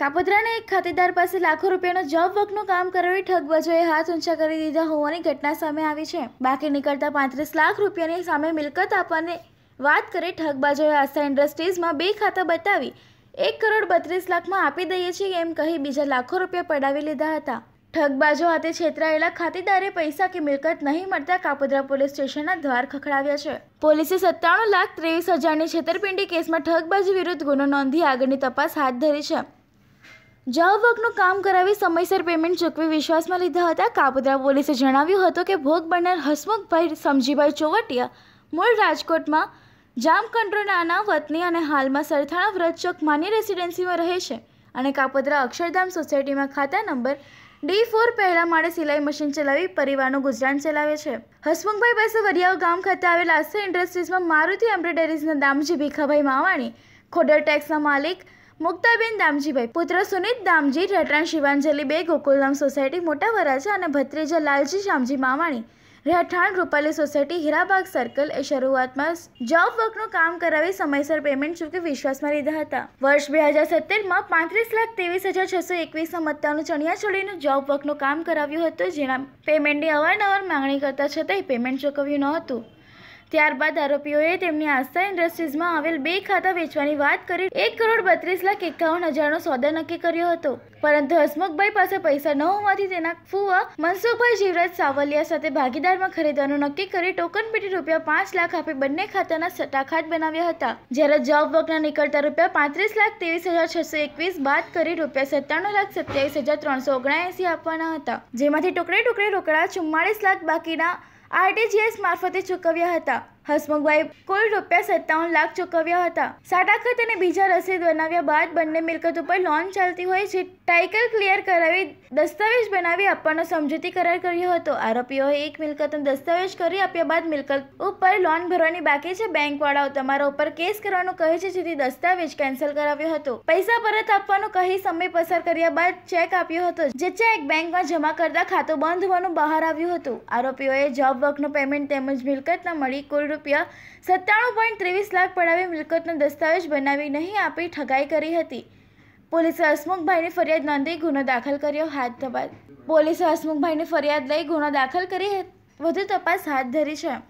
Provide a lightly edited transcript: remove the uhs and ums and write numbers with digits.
કાપોદ્રાના એક ખાતેદાર પાસે લાખો રૂપિયાનો જવાબ વગરનો કામ કરાવી ઠગબાજોએ હાથ ઊંચા કરી દીધા હોવાની ઘટના સામે આવી છે। બાકી નીકળતા 35 લાખ રૂપિયાની સામે મિલકત આપવાની વાત કરી ઠગબાજોએ આસ્થા ઇન્ડસ્ટ્રીઝમાં બે ખાતા બતાવી 1,32,00,000માં આપી દઈએ છીએ એમ કહી બીજા લાખો રૂપિયા પડાવી લીધા હતા। ઠગબાજો હાથે છેતરાયેલા ખાતેદારે પૈસા કે મિલકત નહીં મળતા કાપોદ્રા પોલીસ સ્ટેશનના દ્વાર ખખડાવ્યા છે। પોલીસે 97,23,000ની છેતરપિંડી કેસમાં ઠગબાજ વિરુદ્ધ ગુનો નોંધી આગળની તપાસ હાથ ધરી છે। જવાબ વગરનું કામ કરાવી સમયસર પેમેન્ટ ચૂકવી વિશ્વાસમાં લીધા હતા। કાપોદ્રા પોલીસે જણાવ્યું હતું કે ભોગ બનનાર હસમુખભાઈ સમજીભાઈ ચોવટિયા મૂળ રાજકોટમાં જામ કંટ્રોલાના વતની અને હાલમાં સરથાણા વ્રત ચોક માની રેસિડેન્સીમાં રહે છે અને કાપોદ્રા અક્ષરધામ સોસાયટીમાં ખાતા નંબર D4 પહેલા માળે સિલાઈ મશીન ચલાવી પરિવારનું ગુજરાન ચલાવે છે। હસમુખભાઈ પાસે વરિયાવ ગામ ખાતે આવેલ આસ્થા ઇન્ડસ્ટ્રીઝમાં મારુતિ એમ્બ્રોઇડરીઝના દામજી ભીખાભાઈ માવાણી, ખોડર ટેક્સના માલિક મુક્તાબેન દામજીભાઈ, પુત્ર સુનિત દામજી, રહેઠાણ શિવાંજલિબેન ગોકુલધામ સોસાયટી મોટા વરાછા અને ભત્રીજા લાલજી શામજી માવાણી, રહેઠાણ રૂપાલી સોસાયટી હીરાબાગ સર્કલ એ શરૂઆતમાં જોબ વર્કનું કામ કરાવી સમયસર પેમેન્ટ ચૂકવી વિશ્વાસમાં લીધા હતા। વર્ષ 2017માં 35,23,621ના મતદાનનું ચણિયાચોળીનું જોબ વર્કનું કામ કરાવ્યું હતું, જેના પેમેન્ટની અવારનવાર માંગણી કરતા છતાંય પેમેન્ટ ચૂકવ્યું ન હતું। ત્યારબાદ આરોપીઓએ તેમની આસ્થા ઇન્ડસ્ટ્રીઝમાં આવેલ બે ખાતા વેચવાની વાત કરી 1,32,51,000નો સોદો નક્કી કર્યો હતો, પરંતુ હસમુખભાઈ પાસે પૈસા ન હોવાથી તેના ફુવા મનસુખભાઈ જીવરાજ સાવલિયા સાથે ભાગીદારમાં ખરીદવાનું નક્કી કરી ટોકન પેટી રૂપિયા 5 લાખ આપી બંને ખાતાના સટ્ટાખાત બનાવ્યા હતા। જ્યારે જોબ વર્કના નીકળતા રૂપિયા 35,23,621 બાદ કરી રૂપિયા 97,27,379 આપવાના હતા, જેમાંથી ટુકડે ટુકડે રોકડા 44 લાખ બાકીના RTGS મારફતે ચૂકવ્યા હતા। હસમુખભાઈ કુલ રૂપિયા 57 લાખ ચૂકવ્યા હતા। સાટાખત અને બીજા રસીદ બનાવ્યા બાદ બંને મિલકત ઉપર લોન ચાલતી હોય છે। ટાઇકલ ક્લિયર કરાવી દસ્તાવેજ બનાવી આપવાનો સમજૂતી કરાર કર્યો હતો। આરોપીઓએ એક મિલકતનો દસ્તાવેજ કરી આપ્યા બાદ મિલકત ઉપર લોન ભરવાની બાકી છે, બેંકવાળાઓ તમારા ઉપર કેસ કરવાનું કહે છે, જેથી દસ્તાવેજ કેન્સલ કરાવ્યો હતો। પૈસા પરત આપવાનો કહી સમય પસાર કર્યા બાદ ચેક આપ્યો હતો, જે ચેક બેંકમાં જમા કરતા ખાતું બંધ હોવાનું બહાર આવ્યું હતું। આરોપીઓએ જોબ વર્કનું પેમેન્ટ તેમજ મિલકત ન મળી કુલ રૂપિયા 97,23 લાખ પડાવી મિલકતનો દસ્તાવેજ બનાવી નહીં આપી ઠગાઈ કરી હતી। પોલીસે હસમુખભાઈની ફરિયાદ નોંધી ગુનો દાખલ કર્યો હાથ ધરી પોલીસે હસમુખભાઈની ફરિયાદ લઈ ગુનો દાખલ કરી વધુ તપાસ હાથ ધરી છે।